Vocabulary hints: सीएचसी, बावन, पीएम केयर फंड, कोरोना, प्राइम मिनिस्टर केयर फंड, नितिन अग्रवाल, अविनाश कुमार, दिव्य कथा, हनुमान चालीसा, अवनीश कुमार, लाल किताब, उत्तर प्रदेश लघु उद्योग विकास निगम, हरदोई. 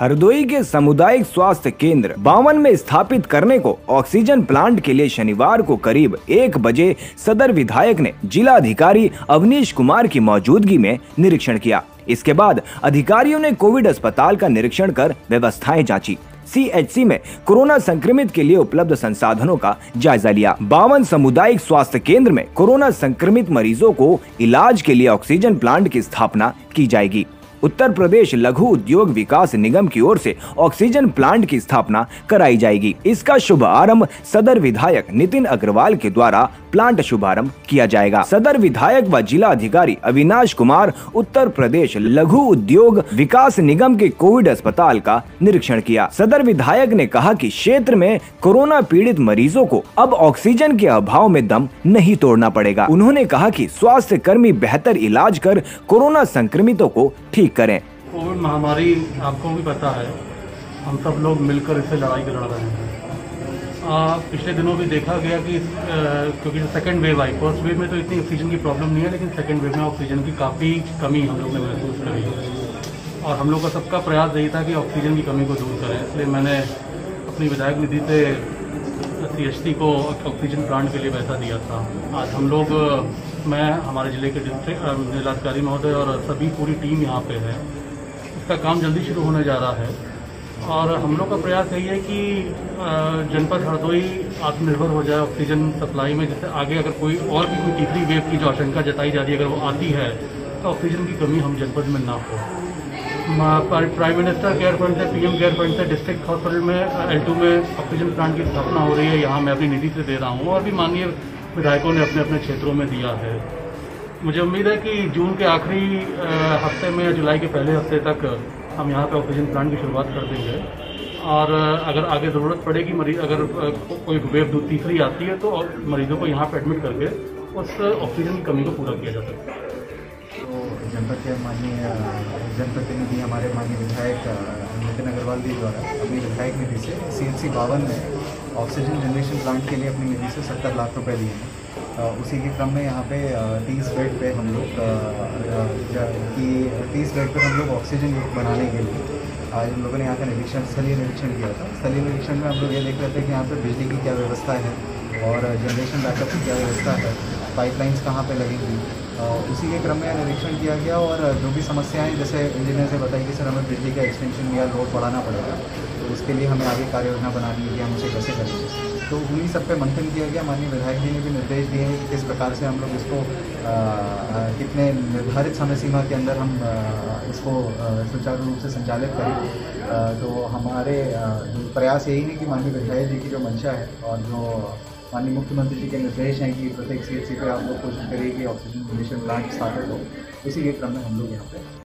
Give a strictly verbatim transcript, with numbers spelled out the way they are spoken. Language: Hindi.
हरदोई के सामुदायिक स्वास्थ्य केंद्र बावन में स्थापित करने को ऑक्सीजन प्लांट के लिए शनिवार को करीब एक बजे सदर विधायक ने जिलाधिकारी अवनीश कुमार की मौजूदगी में निरीक्षण किया। इसके बाद अधिकारियों ने कोविड अस्पताल का निरीक्षण कर व्यवस्थाएं जांची, सीएचसी में कोरोना संक्रमित के लिए उपलब्ध संसाधनों का जायजा लिया। बावन सामुदायिक स्वास्थ्य केंद्र में कोरोना संक्रमित मरीजों को इलाज के लिए ऑक्सीजन प्लांट की स्थापना की जाएगी। उत्तर प्रदेश लघु उद्योग विकास निगम की ओर से ऑक्सीजन प्लांट की स्थापना कराई जाएगी। इसका शुभारंभ सदर विधायक नितिन अग्रवाल के द्वारा प्लांट शुभारंभ किया जाएगा। सदर विधायक व जिला अधिकारी अविनाश कुमार उत्तर प्रदेश लघु उद्योग विकास निगम के कोविड अस्पताल का निरीक्षण किया। सदर विधायक ने कहा कि क्षेत्र में कोरोना पीड़ित मरीजों को अब ऑक्सीजन के अभाव में दम नहीं तोड़ना पड़ेगा। उन्होंने कहा कि स्वास्थ्य कर्मी बेहतर इलाज कर कोरोना संक्रमितों को ठीक करें। कोविड महामारी आपको भी पता है, हम सब लोग मिलकर इससे लड़ाई लड़ रहे हैं। आ, पिछले दिनों भी देखा गया कि इस, आ, क्योंकि जो सेकेंड वेव आई, फर्स्ट वेव में तो इतनी ऑक्सीजन की प्रॉब्लम नहीं है, लेकिन सेकेंड वेव में ऑक्सीजन की काफ़ी कमी हम लोग ने महसूस करी और हम लोग का सबका प्रयास यही था कि ऑक्सीजन की कमी को दूर करें। इसलिए मैंने अपनी विधायक निधि से सीएचसी को ऑक्सीजन प्लांट के लिए पैसा दिया था। आज हम लोग, मैं, हमारे जिले के डिस्ट्रिक्ट जिलाधिकारी महोदय और सभी पूरी टीम यहाँ पे है। इसका काम जल्दी शुरू होने जा रहा है और हम लोग का प्रयास यही है कि जनपद हरदोई आत्मनिर्भर हो जाए ऑक्सीजन सप्लाई में। जैसे आगे अगर कोई और भी कोई तीसरी वेव की जो आशंका जताई जा रही है, अगर वो आती है तो ऑक्सीजन की कमी हम जनपद में ना हो। प्राइम मिनिस्टर केयर फंड से, पीएम केयर फंड से डिस्ट्रिक्ट हॉस्पिटल में एल टू में ऑक्सीजन प्लांट की स्थापना हो रही है। यहाँ मैं अपनी निधि से दे रहा हूँ और भी माननीय विधायकों ने अपने अपने क्षेत्रों में दिया है। मुझे उम्मीद है कि जून के आखिरी हफ्ते में, जुलाई के पहले हफ्ते तक हम यहाँ पे ऑक्सीजन प्लांट की शुरुआत कर देंगे और अगर आगे ज़रूरत पड़ेगी, मरीज अगर कोई वेव तीसरी आती है तो मरीजों को यहाँ पर एडमिट करके उस ऑक्सीजन की कमी को पूरा किया जा सकता है। तो जनपद के माननीय जनप्रतिनिधि हमारे माननीय विधायक नितिन अग्रवाल जी द्वारा अपनी विधायक निधि से सीएचसी बावन में ऑक्सीजन जनरेशन प्लांट के लिए अपनी निधि से सत्तर लाख रुपए दिए हैं। उसी के क्रम में यहाँ पे तीस बेड पे हम लोग की तीस बेड पे हम लोग ऑक्सीजन यूनिट बनाने के लिए आज हम लोगों ने यहाँ का निरीक्षण स्थलीय निरीक्षण किया था। स्थलीय निरीक्षण में हम लोग ये देख रहे थे कि यहाँ पर बिजली की क्या व्यवस्था है और जनरेशन बैकअप की क्या व्यवस्था है, पाइपलाइंस कहाँ पे लगेंगी। उसी के क्रम में निरीक्षण किया गया और जो भी समस्याएं, जैसे इंजीनियर से बताई कि सर हमें बिजली का एक्सटेंशन या लोड बढ़ाना पड़ेगा, तो उसके लिए हमें आगे कार्य योजना बनानी है कि हम उसे कैसे करेंगे। तो उन्हीं सब पे मंथन किया गया। माननीय विधायक जी ने भी निर्देश दिए हैं कि किस प्रकार से हम लोग इसको आ, कितने निर्धारित समय सीमा के अंदर हम आ, इसको सुचारू रूप से संचालित करें। आ, तो हमारे आ, प्रयास यही है कि माननीय विधायक जी की जो मंशा है और जो माननीय मुख्यमंत्री जी के निर्देश हैं कि प्रत्येक सीएचसी पे आप लोग कोशिश करिए कि ऑक्सीजन जनरेशन प्लांट स्थापित हो, इसी के क्रम में हम लोग यहाँ पे